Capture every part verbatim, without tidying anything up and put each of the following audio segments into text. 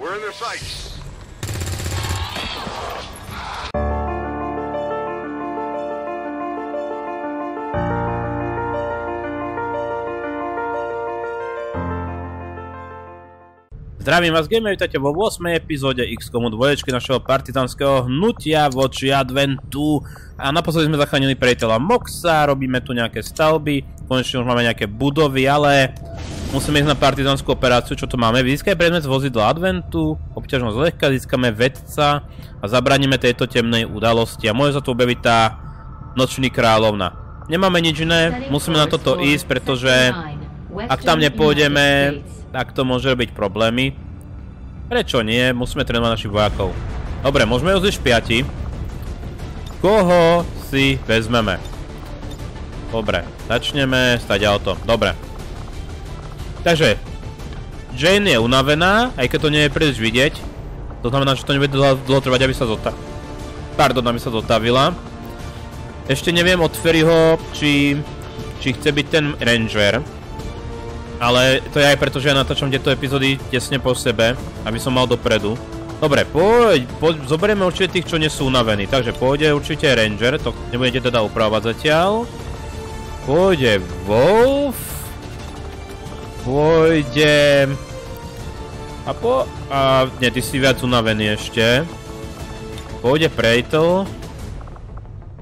We're in their sights. Zdravím vás, gamery, vítajte vo ôsmej epizóde X COM dva našeho partizanského hnutia voči Adventu. A naposledy sme zachránili priateľa Moxa, robíme tu nejaké stavby, konečne už máme nejaké budovy, ale musíme ísť na partizanskú operáciu. Čo to máme? Získaj predmet z vozidla Adventu, obťažnosť lehká, získame vedca a zabraníme tejto temnej udalosti. A môže sa tu objaviť tá nočný kráľovna. Nemáme nič iné, musíme na toto ísť, pretože ak tam nepôjdeme, tak to môže byť problémy. Prečo nie? Musíme trénovať našich vojakov. Dobre, môžeme ju zliť piati. Koho si vezmeme? Dobre, začneme stať auto. Dobre. Takže, Jane je unavená, aj keď to nie je príliš vidieť. To znamená, že to nebude dlho trvať, aby sa zotavila. Pardon, aby sa zotavila. Ešte neviem od Ferryho, či, či chce byť ten ranger. Ale to je aj preto, že ja natáčam tieto epizódy tesne po sebe, aby som mal dopredu. Dobre, poď, poď, zoberieme určite tých, čo nie sú unavení. Takže pôjde určite Ranger, to nebudete teda upravovať zatiaľ. Pôjde Wolf. Pôjde... A po... A nie, ty si viac unavený ešte. Pôjde Prejtel.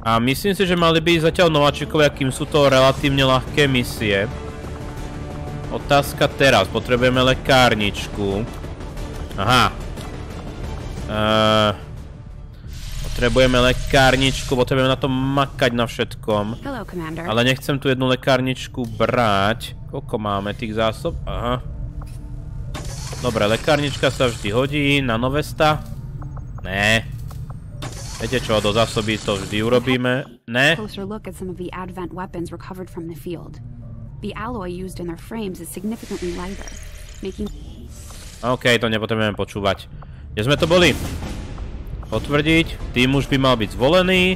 A myslím si, že mali by ísť zatiaľ nováčikovia, kým sú to relatívne ľahké misie. Otázka teraz, potrebujeme lekárničku. Aha. Uh, potrebujeme lekárničku, potrebujeme na to makať na všetkom. Hello, ale nechcem tu jednu lekárničku brať. Koľko máme tých zásob? Aha. Dobre, lekárnička sa vždy hodí na novesta. Né. Viete čo, do zásoby to vždy urobíme. Né. The alloy used in their frames is significantly lighter, making... OK, to nepotrebujeme počúvať. Kde sme to boli? Potvrdiť. Tým už by mal byť zvolený.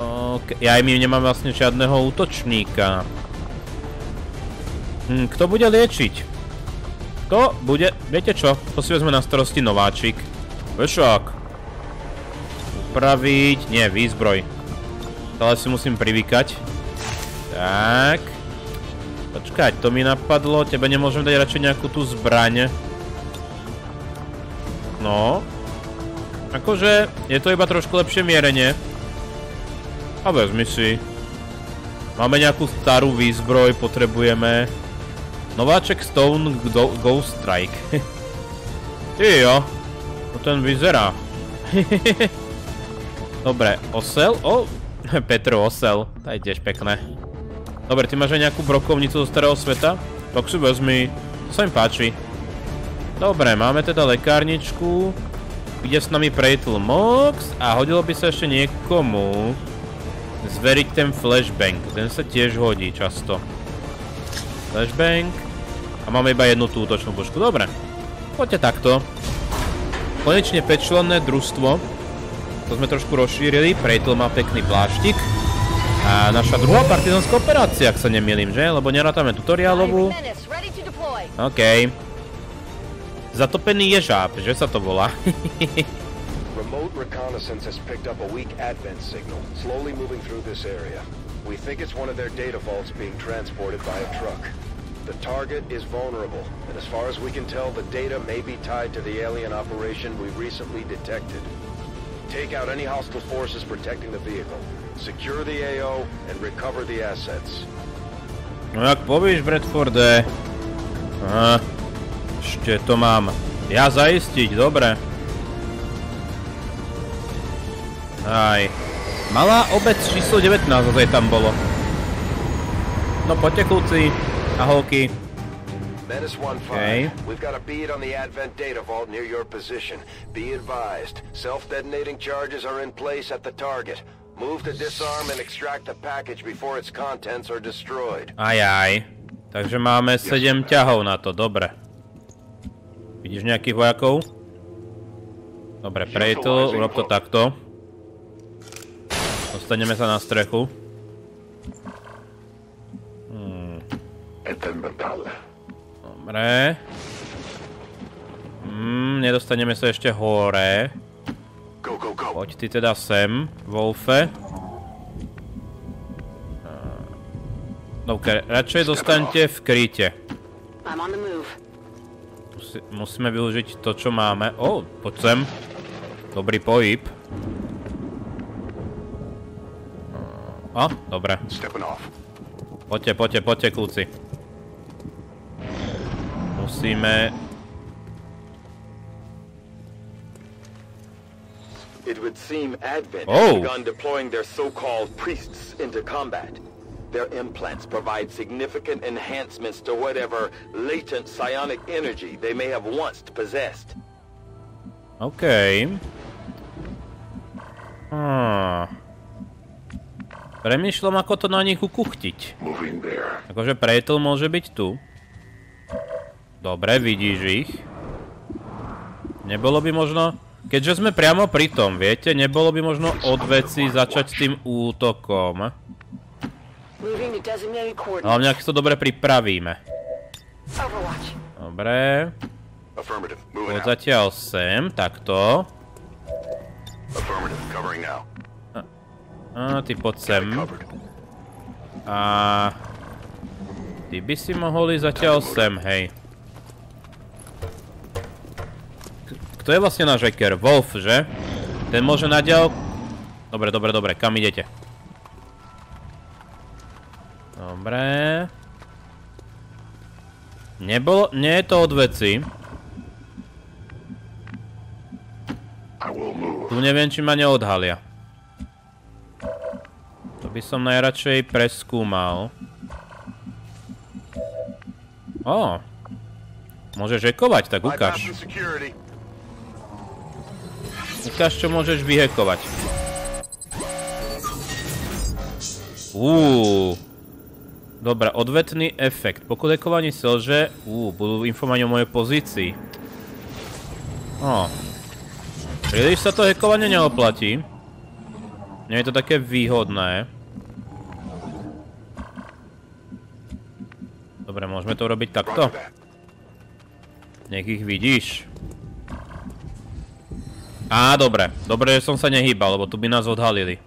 OK, ja aj my nemám vlastne žiadneho útočníka. Hm, kto bude liečiť? Kto bude... Viete čo? To si vezme na starosti nováčik. Vešak. Upraviť... Nie, výzbroj. Ale si musím privykať. Tak... Počkaj, to mi napadlo, tebe nemôžem dať radšej nejakú tú zbraň. No. Akože, je to iba trošku lepšie mierenie. A vezmi si. Máme nejakú starú výzbroj, potrebujeme. Nováček Stone Ghost Strike. Tyjo. No ten vyzerá. Dobre, osel? O, Petro osel. To je tiež pekné. Dobre, ty máš aj nejakú brokovnicu zo starého sveta? Tak si vezmi, to sa im páči. Dobre, máme teda lekárničku. Ide s nami Prejtel Mox a hodilo by sa ešte niekomu zveriť ten flashbang. Ten sa tiež hodí často. Flashbang. A máme iba jednu tú útočnú pušku. Dobre, poďte takto. Konečne päťčlenné družstvo. To sme trošku rozšírili. Prejtel má pekný pláštik. A naša druhá partizanská operácia, ak sa nemýlim, že? Lebo nerátame tutoriálovú. OK. Zatopený ježáb, že sa to volá. Remote reconnaissance has picked up a weak Advent signal, slowly moving through this area. We think it's one of their data vaults being transported by a truck. The target is vulnerable, and as far as we can tell, the data may be tied to the alien operation we recently detected. Take out any hostile forces protecting the vehicle. Secure the á ó and recover the assets. No jak povieš, Bradforde. Aha. Ešte to mám. Ja zaistiť, dobre. Aj. Malá obec číslo devätnásť, zase tam bolo. No poďte kľúci a holky. Menace one five, we've got a bead on the Advent data vault near your position. Be advised, self-detonating charges are in place at the target. Move to disarm and extract the package before its contents are destroyed. Aj, aj. Takže máme sedem ťahov na to, dobre. Vidíš nejakých vojakov? Dobre, Prejtel, urob to takto. Dostaneme sa na strechu. Hmm. Dobre. Hmm. mne, dostaneme sa ešte hore. Poď ty teda sem, Wolfe. Dobre, radšej dostaňte v kryte. Musíme využiť to, čo máme. Ó, poď sem. Dobrý pohyb. Ó, dobre. Poďte, poďte, poďte, kľúci. Musíme... It would seem Advent has begun deploying their so-called priests into combat. Their implants provide significant enhancements to whatever latent psionic energy they may have once possessed. Okay. Hmm. Premýšľam, ako to na nich ukuchtiť. Akože Prejtel môže byť tu. Dobre, vidíš ich. Nebolo by možno... Keďže sme priamo pri tom, viete, nebolo by možno od veci začať s tým útokom. Ale nejak to dobre pripravíme. Dobre. Poď zatiaľ sem, takto. A ty poď sem. A... Ty by si mohol ísť zatiaľ sem, hej. Kto je vlastne náš hacker? Wolf, že? Ten môže naďal... Dobre, dobre, dobre, kam idete? Dobre... Nebolo... Nie je to od veci. Tu neviem, či ma neodhalia. To by som najradšej preskúmal. Ó. Môžeš hackovať, tak ukáž. Ukáž, čo môžeš vyhekovať. Uuu. Dobre, odvetný efekt. Po kodekovaní selže... Uuu, budú informovať o mojej pozícii. Ó. Príliš sa to hekovanie neoplatí. Nie je to také výhodné. Dobre, môžeme to urobiť takto. Nech ich vidíš. Á, dobre. Dobre, že som sa nehýbal, lebo tu by nás odhalili.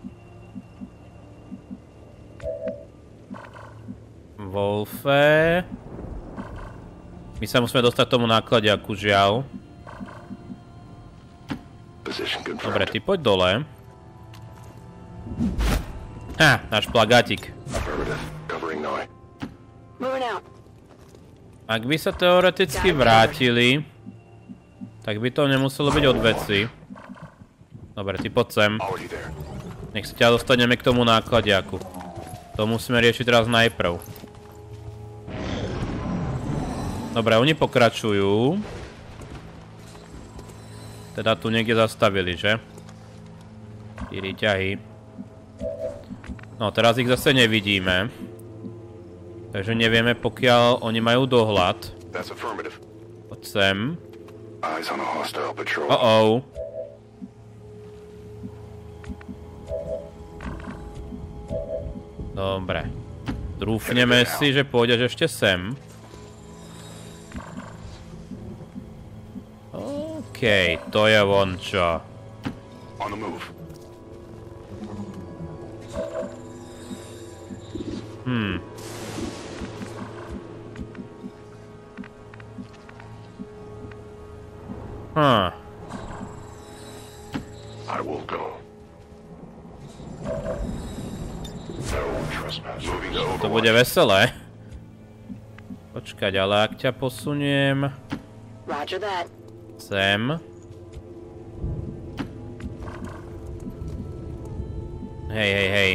Wolfe... My sa musíme dostať tomu nákladiaku, žiaľ. Dobre, ty poď dole. Á, náš plagátik. Ak by sa teoreticky vrátili, tak by to nemuselo byť od veci. Dobre, ty poď sem. Nech sa ťa dostaneme k tomu nákladiaku. To musíme riešiť teraz najprv. Dobre, oni pokračujú. Teda tu niekde zastavili, že? Tyri ťahy. No, teraz ich zase nevidíme. Takže nevieme, pokiaľ oni majú dohľad. Poď sem. Oh-oh. Dobre. Drúfneme si, že pôjdeš ešte sem. Okej, to je von čo. Hmm. Hm. To bude veselé. Počkať, ale ak ťa posuniem... Sem. Hej, hej, hej.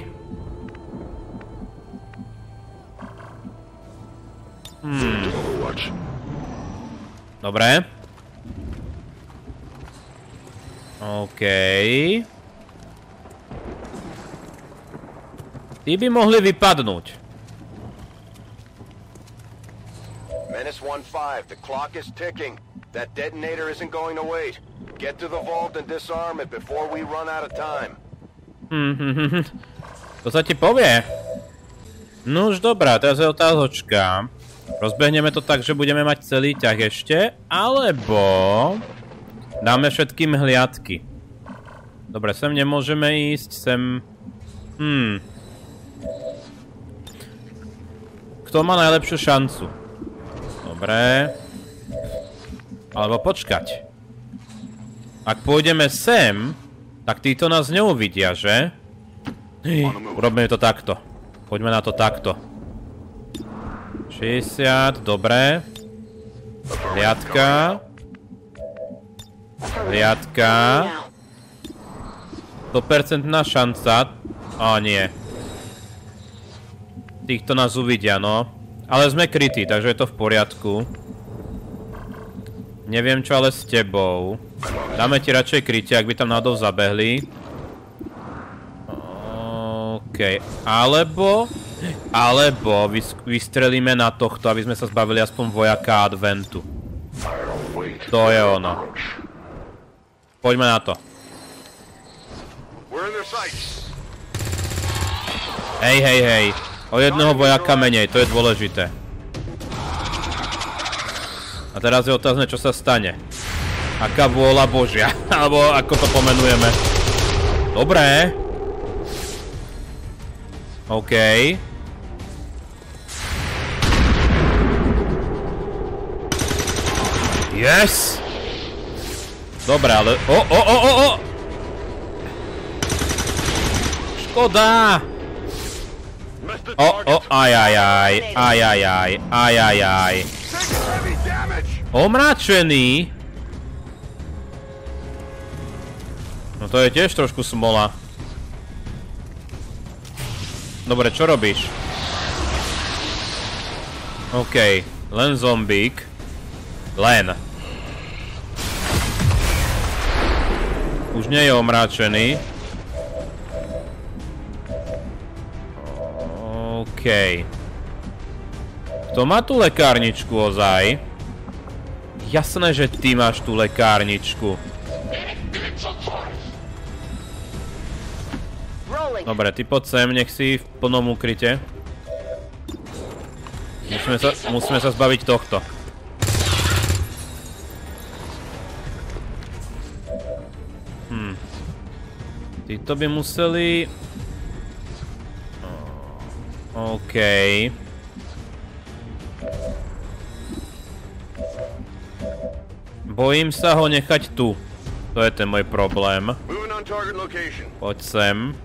Hmm. Dobre. Okej. Tí by mohli vypadnúť. Menace one five, the clock is ticking. That detonator isn't going to wait. Get to the vault and disarm it before we run out of time. Mhm. To sa ti povie. No už dobrá, teraz je otázočka. Rozbehneme to tak, že budeme mať celý ťah ešte, alebo Dáme všetkým hliadky. Dobre, sem nemôžeme ísť, sem... Hmm. Kto má najlepšiu šancu? Dobre. Alebo počkať. Ak pôjdeme sem, tak títo nás neuvidia, že? Urobíme to takto. Poďme na to takto. šesťdesiat, dobre. Hliadka. Hliadka. sto percent šanca. Á, nie. Týchto nás uvidia, no. Ale sme krytí, takže je to v poriadku. Neviem čo ale s tebou. Dáme ti radšej krytie, ak by tam náhodou zabehli. Okej, alebo... Alebo vystrelíme na tohto, aby sme sa zbavili aspoň vojaka Adventu. To je ono. Poďme na to. Hej, hej, hej. O jednoho vojaka menej, to je dôležité. A teraz je otázne, čo sa stane. Aká vôľa Božia, alebo ako to pomenujeme. Dobré. OK. Yes! Dobre, ale... O, o, o, o, o! Škoda! O, o, aj, aj, aj, aj, aj, aj, aj, aj, aj. Omračený? No to je tiež trošku smola. Dobre, čo robíš? OK, len zombík. Len. Už nie je omračený. OK. Kto má tú lekárničku ozaj? Jasné, že ty máš tú lekárničku. Dobre, ty poď sem, nech si v plnom ukryte. Musíme sa, musíme sa zbaviť tohto. Hm. Títo by museli... Okej. Bojím sa ho nechať tu. To je ten môj problém. Poď sem.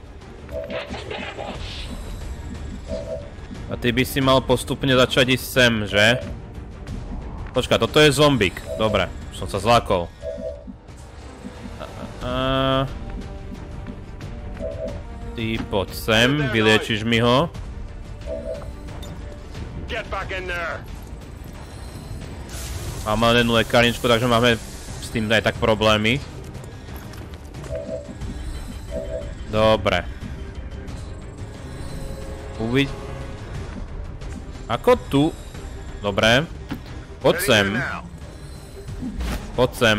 A ty by si mal postupne začať ísť sem, že? Počkaj, toto je zombík. Dobre, už som sa zlákol. Ty poď sem, vyliečiš mi ho. Máme len jednu lekárničku, takže máme s tým aj tak problémy. Dobre. Uvidí... Ako tu? Dobre. Poď sem. Poď sem.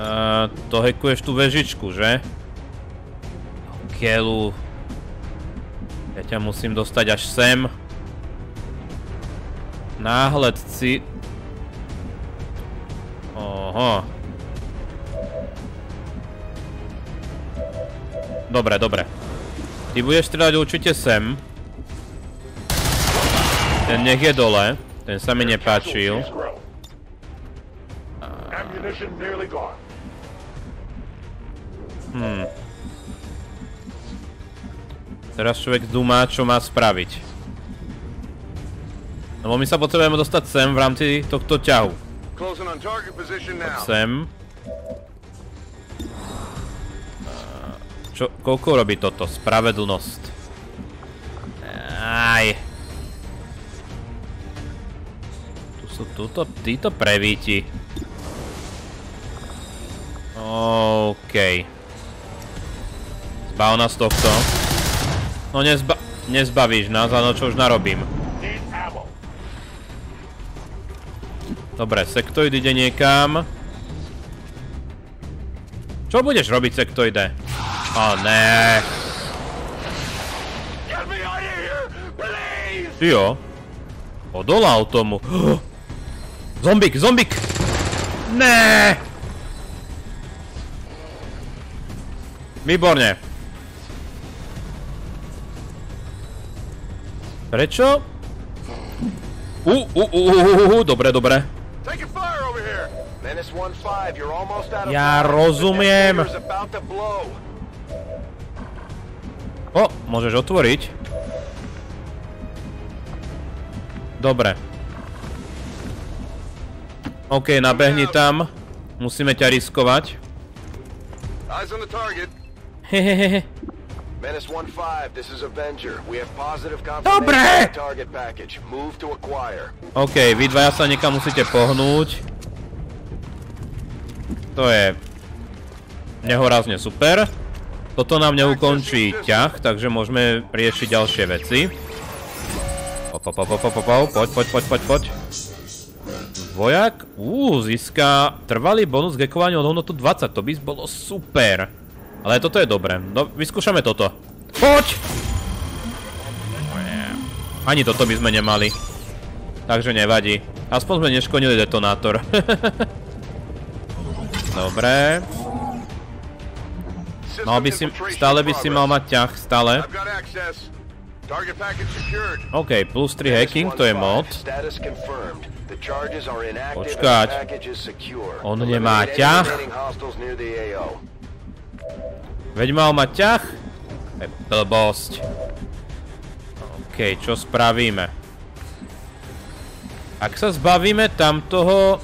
Uh, to hackuješ tú vežičku, že? Keľu. Ja ťa musím dostať až sem. Náhled si... Oho. Dobre, dobre. Ty budeš strieľať určite sem. Ten nech je dole. Ten sa mi nepáčil. Hmm. Teraz človek dúma, čo má spraviť. Lebo my sa potrebujeme dostať sem v rámci tohto ťahu. Sem. Čo, koľko robí toto? Spravedlnosť. Aj. Tu sú tuto, títo prevíti. Okej. Zbav nás tohto. No nezba... Nezbavíš nás, áno, čo už narobím. Dobre, Sectoid ide niekam. Čo budeš robiť, Sectoide? Ó, ne. Jo. Odolal tomu. Zombík, zombík! Ne! Výborne. Prečo? U, u, u, u, u, dobre, dobre. Ja rozumiem. O, môžeš otvoriť. Dobre. OK, nabehni tam. Musíme ťa riskovať. Hehehe. Menace one five, this is Avenger. We have positive confirmation target package. Move to acquire. OK, vy dvaja sa niekam musíte pohnúť. To je nehorázne super. Toto nám neukončí ťah, takže môžeme riešiť ďalšie veci. Po, po, po, po, po, po. Poď, poď, poď, poď, poď. Vojak, uuu, získa trvalý bonus k hackovaniu od hodnotu dvadsať, to by bolo super. Ale toto je dobré. No, vyskúšame toto. Poď! Ani toto by sme nemali. Takže nevadí. Aspoň sme neškodili detonátor. Dobre. No, by si, stále by si mal mať ťah, stále. OK, plus tri hacking, to je mod. Počkať. On nemá ťah. Veď mal mať ťah? To je blbosť. OK, čo spravíme? Ak sa zbavíme tamtoho...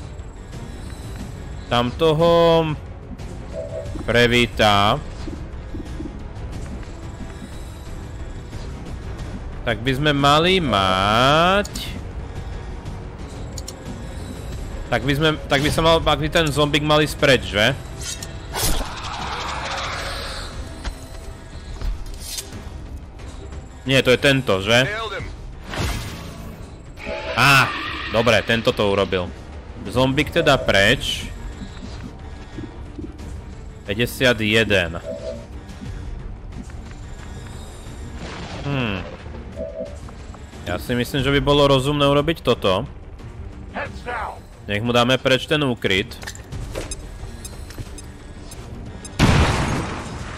Tamtoho... Previta... Tak by sme mali mať... Tak by sme... Tak by sa mal... Ak by ten zombík mali spreč, že? Nie, to je tento, že? Á, dobre, tento to urobil. Zombík teda preč. päťdesiatjeden. Hm. Ja si myslím, že by bolo rozumné urobiť toto. Nech mu dáme preč ten úkryt.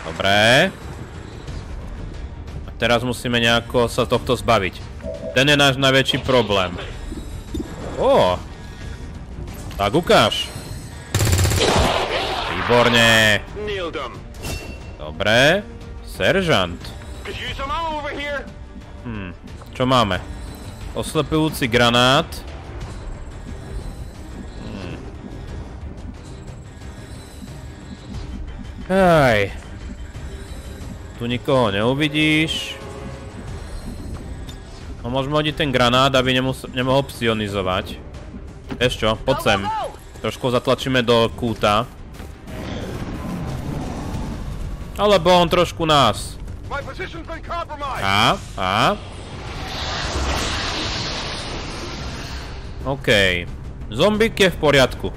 Dobre. Teraz musíme nejako sa tohto zbaviť. Ten je náš najväčší problém. Ó. Tak ukáž. Výborne. Dobre. Seržant. Hm. Čo máme? Oslepujúci granát. Hm. Hej. Tu nikoho neuvidíš. No môžeme hodiť ten granát, aby nemohol psionizovať. Vieš čo, poď sem. Trošku zatlačíme do kúta. Alebo on trošku nás. Á, á. OK. Zombík je v poriadku.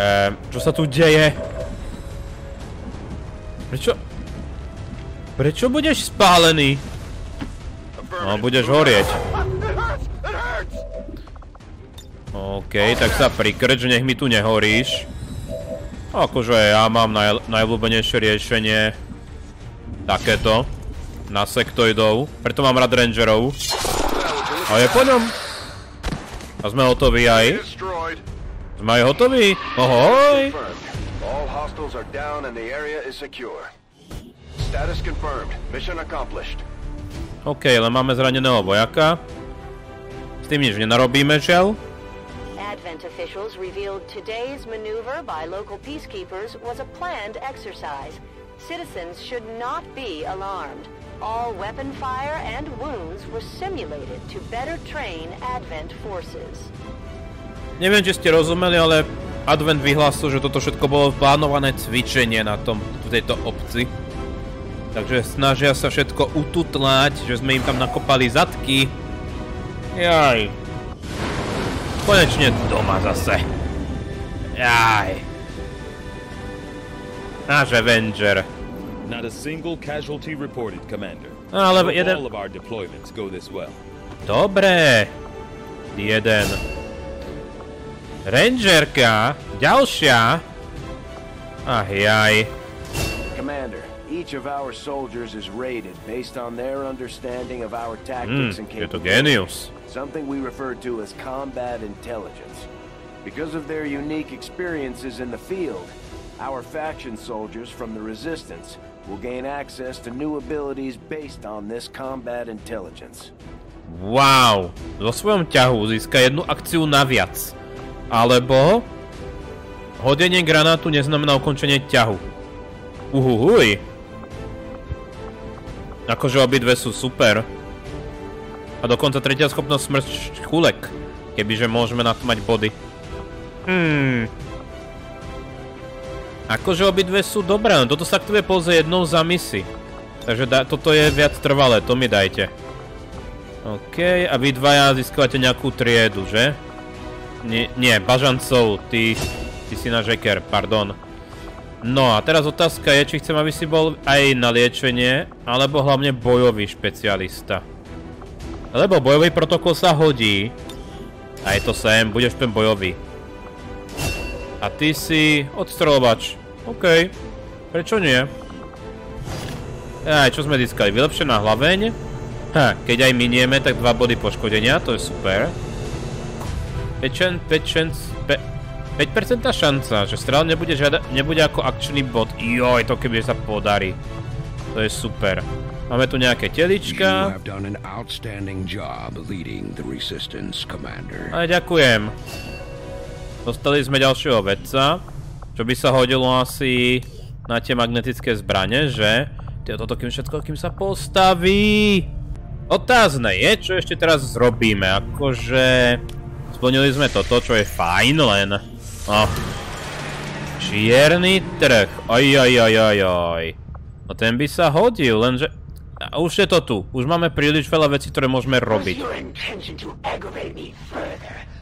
Ehm, čo sa tu deje? Prečo? Prečo budeš spálený? No, budeš horieť. OK, tak sa prikrč, nech mi tu nehoríš. Akože ja mám naj, najobľúbenejšie riešenie. Takéto. Na sektoidov. Preto mám rád rangerov. A je po ňom. A sme hotoví aj. Sme aj hotoví. Ohoj. Hostiles are down and the area is secure. Status confirmed. Mission accomplished. OK, ale máme zraneného vojaka. S tým nič nenarobíme, žiaľ. Advent officials revealed today's maneuver by local peacekeepers was a planned exercise. Citizens should not be alarmed. All weapon fire and wounds were simulated to better train Advent forces. Neviem, či ste rozumeli, ale Advent vyhlásil, že toto všetko bolo plánované cvičenie na tom, v tejto obci. Takže snažia sa všetko ututlať, že sme im tam nakopali zadky. Jaj. Konečne doma zase. Jaj. Náš Avenger. No, ale jeden... Dobre. Jeden. Rangerka. Ďalšia. Ach jaj. Commander, each of our soldiers is rated based on their understanding of our tactics and capabilities. Something we refer to as combat intelligence. Because of their unique experiences in the field, our faction soldiers from the Resistance will gain access to new abilities based on this combat intelligence. Wow, vo svojom ťahu získa jednu akciu naviac. Alebo hodenie granátu neznamená ukončenie ťahu. Uhuhuj. Akože obidve sú super. A dokonca tretia schopnosť smrť škulek. Kebyže môžeme na to mať body. Hmm. Akože obidve sú dobré, no toto sa aktivuje pouze jednou za misi. Takže da, toto je viac trvalé, to mi dajte. OK, a vy dvaja získavate nejakú triedu, že? Nie, nie, bažancov, ty, ty si na žeker, pardon. No a teraz otázka je, či chcem, aby si bol aj na liečenie, alebo hlavne bojový špecialista. Lebo bojový protokol sa hodí. A je to sem, budeš ten bojový. A ty si odstreľovač. OK. Prečo nie? Aj, čo sme získali? Vylepšená hlaveň. Ha, keď aj minieme, tak dva body poškodenia. To je super. päť percent šanca, že strel nebude, nebude ako akčný bod. Joj, to keby sa podarí. To je super. Máme tu nejaké telička. A ďakujem. Dostali sme ďalšieho vedca, čo by sa hodilo asi na tie magnetické zbrane, že? Toto kým všetko, kým sa postaví. Otázne je, čo ešte teraz zrobíme, akože... Splnili sme toto, čo je fajn, len... Oh. Čierny trh, ojojojojoj. No ten by sa hodil, lenže... A už je to tu, už máme príliš veľa vecí, ktoré môžeme robiť.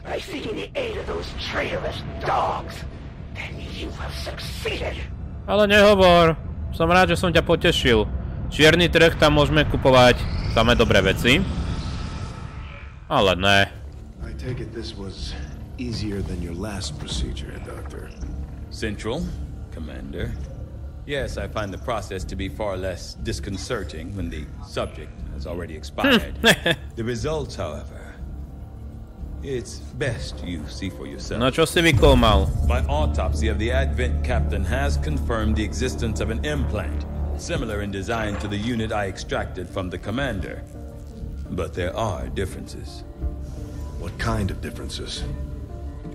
By seeking the aid of those traitorous dogs, then you have succeeded. Ale nehovor. Som rád, že som ťa potešil. Čierny trh, tam môžeme kupovať samé dobré veci. Ale ne. I take it this was easier than your last procedure, Doctor. Central, Commander. Yes, I find the process to be far less disconcerting when the subject has already expired. The results, however. It's best you see for yourself. No, čo si vykomal? My autopsy of the Advent captain has confirmed the existence of an implant similar in design to the unit I extracted from the commander. But there are differences. What kind of differences?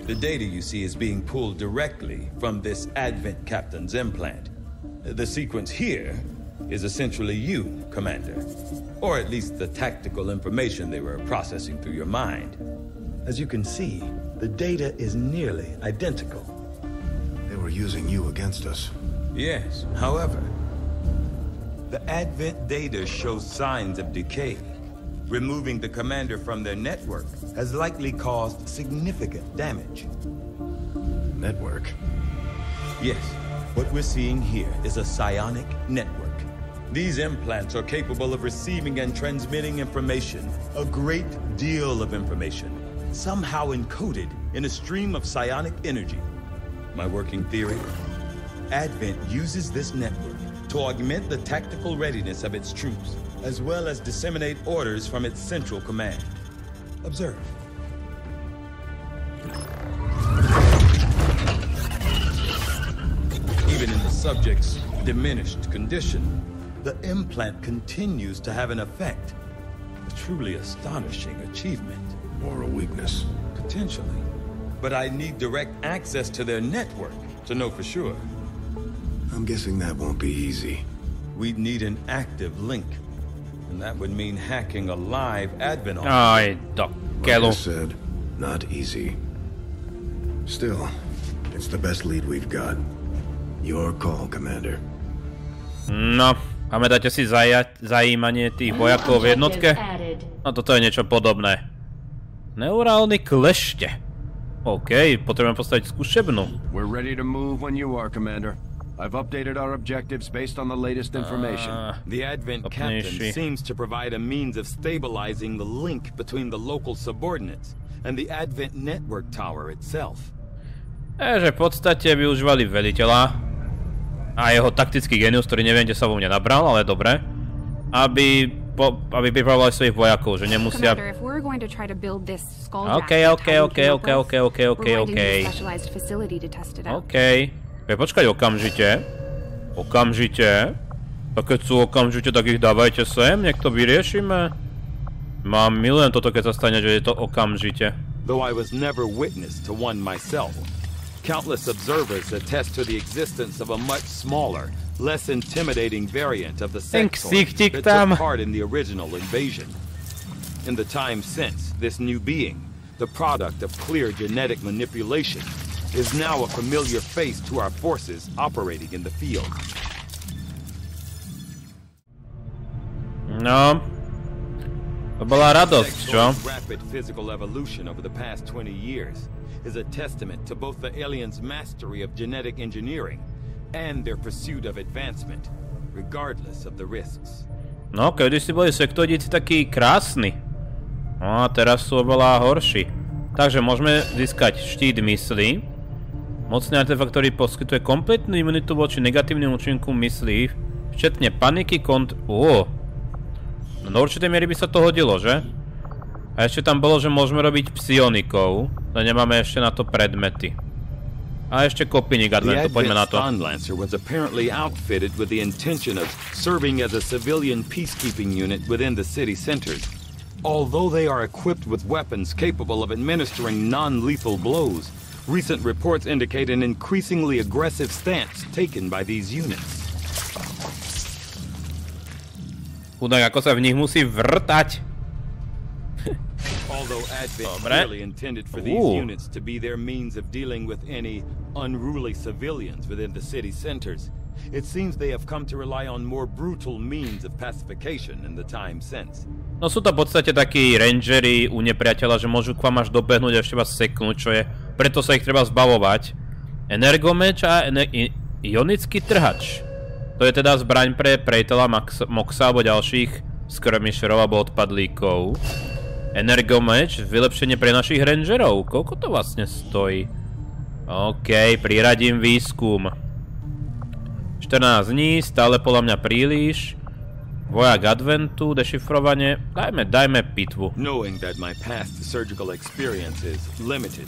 The data you see is being pulled directly from this Advent captain's implant. The sequence here is essentially you, Commander. Or at least the tactical information they were processing through your mind. As you can see, the data is nearly identical. They were using you against us. Yes, however, the Advent data shows signs of decay. Removing the commander from their network has likely caused significant damage. Network? Yes. What we're seeing here is a psionic network. These implants are capable of receiving and transmitting information, a great deal of information. Somehow encoded in a stream of psionic energy. My working theory? Advent uses this network to augment the tactical readiness of its troops, as well as disseminate orders from its central command. Observe. Even in the subject's diminished condition, the implant continues to have an effect. A truly astonishing achievement. Or a weakness. Potentially. But I need direct access to their network to know for sure. I'm guessing that won't be easy. We'd need an active link. And that would mean hacking a live Advent office. Aye, Doc. Like I said, not easy. Still, it's the best lead we've got. Your call, Commander. No, pamätáte si zajímanie tých vojakov v jednotke? No toto je niečo podobné. Neurálny klešte. OK, potrebujem postaviť skúšebnú. We're ready to move when you are, Commander. I've updated our objectives based on the latest information. Uh, the Advent Captain seems to provide a means of stabilizing the link between the local subordinates and the Advent network tower itself. E, že v podstate využívali veliteľa a jeho taktický genius, ktorý neviem, kde sa vo mne nabral, ale dobre, aby, po, aby pripravovali svojich vojakov, že nemusia... OK, OK, OK, OK, OK, OK, OK, OK. OK. Počkaj okamžite, okamžite, a keď sú okamžite, tak ich dávajte sem, nech to vyriešime. Mám milujem toto, keď sa stane, že je to okamžite. Though I was never witness to one myself, countless observers attest to the existence of a much smaller, less intimidating variant of the Sectoid that took part in the original invasion. In the time since, this new being, the product of clear genetic manipulation, is now a familiar face to our forces operating in the field. No. To bola radosť, čo? Rapid physical evolution over the past twenty years is a testament to both the aliens' mastery of genetic engineering and their pursuit of advancement, regardless of the risks. No, kedysi boli sektoidíci takí krásni. No, a teraz sú oveľa horší. Takže môžeme získať štít mysli. Mocný artefakt, ktorý poskytuje kompletnú imunitu voči negatívnym účinku myslí, včetne paniky kont... Uuu. No do určitej miery by sa to hodilo, že? A ešte tam bolo, že môžeme robiť psionikov, ale nemáme ešte na to predmety. A ešte kopínik Adventu, poďme na to. The Advent Sunlancer was apparently outfitted with the intention of serving as a civilian peacekeeping unit within the city centers. Although they are equipped with weapons capable of administering non-lethal blows, recent reports indicate an increasingly aggressive stance taken by these units. Chudák, ako sa v nich musí vrtať. Although Advent clearly intended for these units to be their means of dealing with any unruly civilians within the city centers, it seems they have come to rely on more brutal means of pacification in the time since. No sú to v podstate takí rangeri u nepriateľa, že môžu k vám až dobehnúť a ešte vás seknúť, čo je. Preto sa ich treba zbavovať. Energomeč a ener ionický trhač. To je teda zbraň pre Prejtela, Moxa alebo ďalších skirmisherov alebo odpadlíkov. Energomeč, vylepšenie pre našich rangerov. Koľko to vlastne stojí? OK, priradím výskum. štrnásť dní, stále podľa mňa príliš. Vojak Adventu, dešifrovanie, dajme, dajme pitvu. Knowing that my past surgical experience is limited,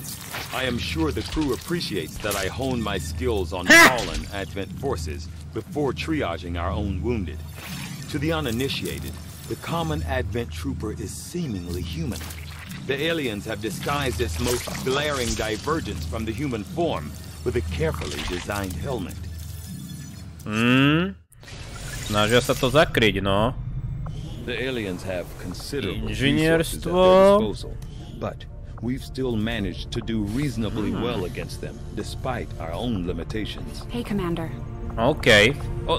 I am sure the crew appreciates that I hone my skills on fallen Advent forces before triaging our own wounded. To the uninitiated, the common Advent trooper is seemingly human. The aliens have disguised its most glaring divergence from the human form with a carefully designed helmet. Hmm. Snažia sa to zakryť, no. Inžinierstvo. OK. O,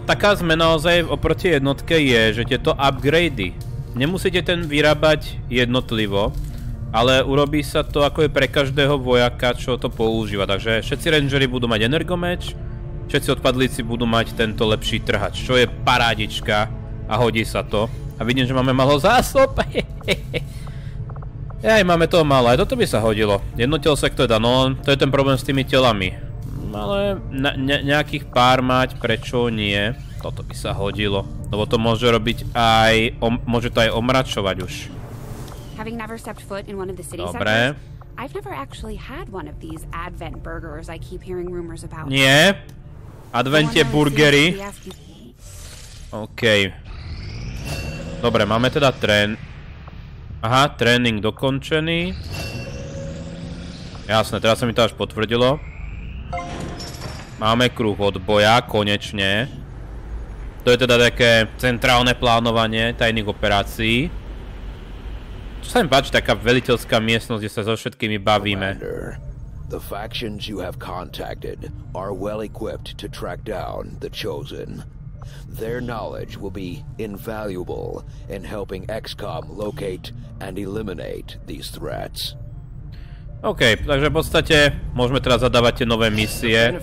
taká zmena ozaj oproti jednotke je, že tieto upgrady nemusíte ten vyrábať jednotlivo, ale urobí sa to ako je pre každého vojaka, čo to používa. Takže všetci rangeri budú mať energomeč, všetci odpadlíci budú mať tento lepší trhač, čo je parádička a hodí sa to. A vidím, že máme malo zásob. Aj máme toho málo, aj toto by sa hodilo. Jednotel sektoida, no to je ten problém s tými telami. Ale ne nejakých pár mať, prečo nie? Toto by sa hodilo, lebo to môže robiť aj, môže to aj omračovať už. Dobre. Nie. Adventie burgery. OK. Dobre, máme teda trén... Aha, tréning dokončený. Jasné, teraz sa mi to až potvrdilo. Máme kruh odboja, konečne. To je teda také centrálne plánovanie tajných operácií. Čo sa mi páči, taká veliteľská miestnosť, kde sa so všetkými bavíme. The factions you have contacted are well equipped to track down the Chosen. Their knowledge will be invaluable in helping X COM locate and eliminate these threats. Okej, okay, także w podstawie możemy teraz zadawać te nowe misje.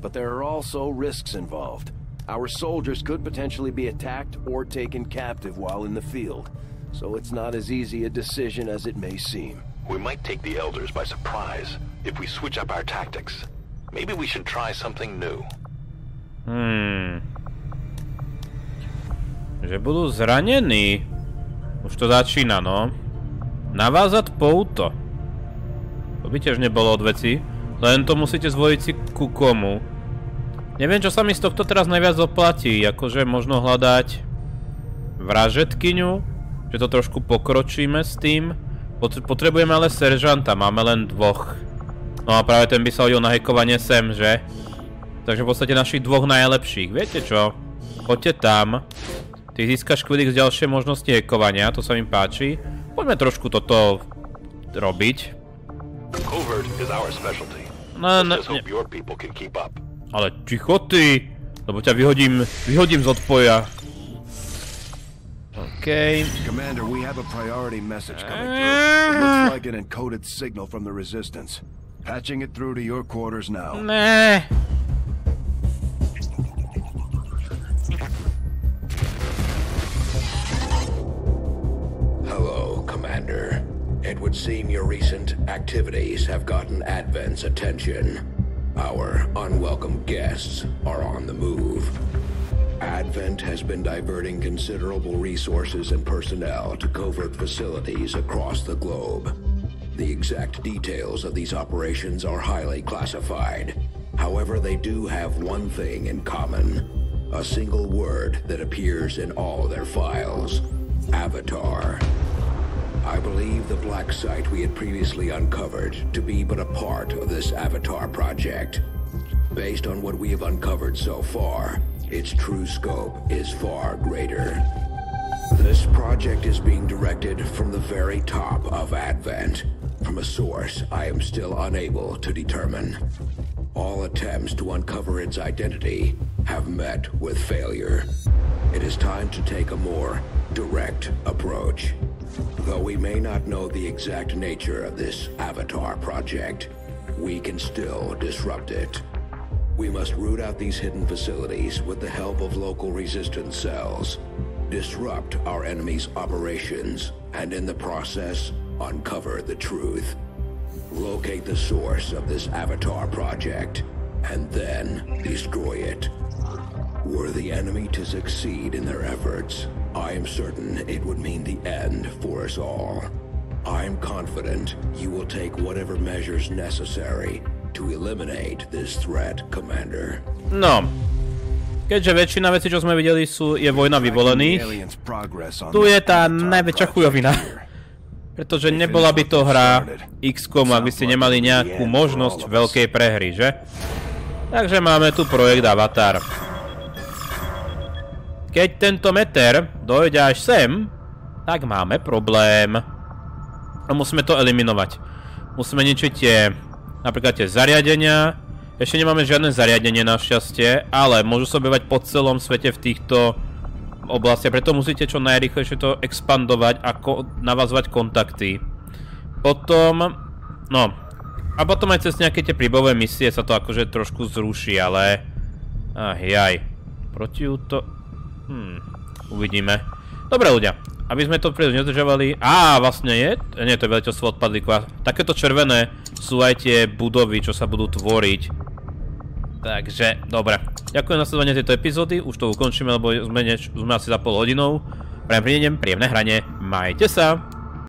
Okej. Okay. Our soldiers could potentially be attacked or taken captive while in the field, so it's not as easy a decision as it may seem. We might take the Elders by surprise if we switch up our tactics. Maybe we should try something new. Hmm. Że budu zranieni. Już to zaczyna, no. Nawazat pouto. To by też nie było odwecji. Len to musicie zwojić ku komu. Nie wiem, czasami z to kto teraz najwiac oplatí, jakože možno hľadať vražetkyňu, že to trošku pokročíme s tým. Potrebujeme ale seržanta, máme len dvoch. No a práve ten by sa hodil na hackovanie sem, že? Takže v podstate našich dvoch najlepších, viete čo? Poďte tam, ty získaš kvílik z ďalšej možnosti hackovania, to sa mi páči. Poďme trošku toto robiť. No, ne, ne. Ale ticho ty, lebo ťa vyhodím, vyhodím z odpoja. Okay. Commander, we have a priority message coming through. It looks like an encoded signal from the resistance. Patching it through to your quarters now. Ne. Hello, Commander. It would seem your recent activities have gotten Advent's attention. Our unwelcome guests are on the move. Advent has been diverting considerable resources and personnel to covert facilities across the globe. The exact details of these operations are highly classified. However, they do have one thing in common, a single word that appears in all their files, Avatar. I believe the black site we had previously uncovered to be but a part of this Avatar project. Based on what we have uncovered so far, its true scope is far greater. This project is being directed from the very top of Advent, from a source I am still unable to determine. All attempts to uncover its identity have met with failure. It is time to take a more direct approach. Though we may not know the exact nature of this Avatar project, we can still disrupt it. We must root out these hidden facilities with the help of local resistance cells, disrupt our enemy's operations, and in the process, uncover the truth. Locate the source of this Avatar project, and then destroy it. Were the enemy to succeed in their efforts, I am certain it would mean the end for us all. I am confident you will take whatever measures necessary to eliminate this threat, Commander. No. Keďže väčšina vecí, čo sme videli, sú, je vojna vyvolených, tu je tá najväčšia chujovina. Pretože nebola by to hra iks kom, aby ste nemali nejakú možnosť veľkej prehry, že? Takže máme tu projekt Avatar. Keď tento meter dojde až sem, tak máme problém. A musíme to eliminovať. Musíme ničiť tie, napríklad tie zariadenia. Ešte nemáme žiadne zariadenie našťastie, ale môžu sa objavovať po celom svete v týchto oblastiach. Preto musíte čo najrýchlejšie to expandovať a ko navazovať kontakty. Potom, no, a potom aj cez nejaké tie príbové misie sa to akože trošku zruší, ale... Ach jaj, proti to. Hmm, uvidíme. Dobre ľudia, aby sme to príliš nedržavali. Á, vlastne je, nie, to je veliteľstvo odpadlých kvás. Takéto červené sú aj tie budovy, čo sa budú tvoriť. Takže, dobre. Ďakujem za sledovanie tejto epizódy, už to ukončíme, lebo sme asi za pol hodinou. Prajem príjemné hranie, majte sa!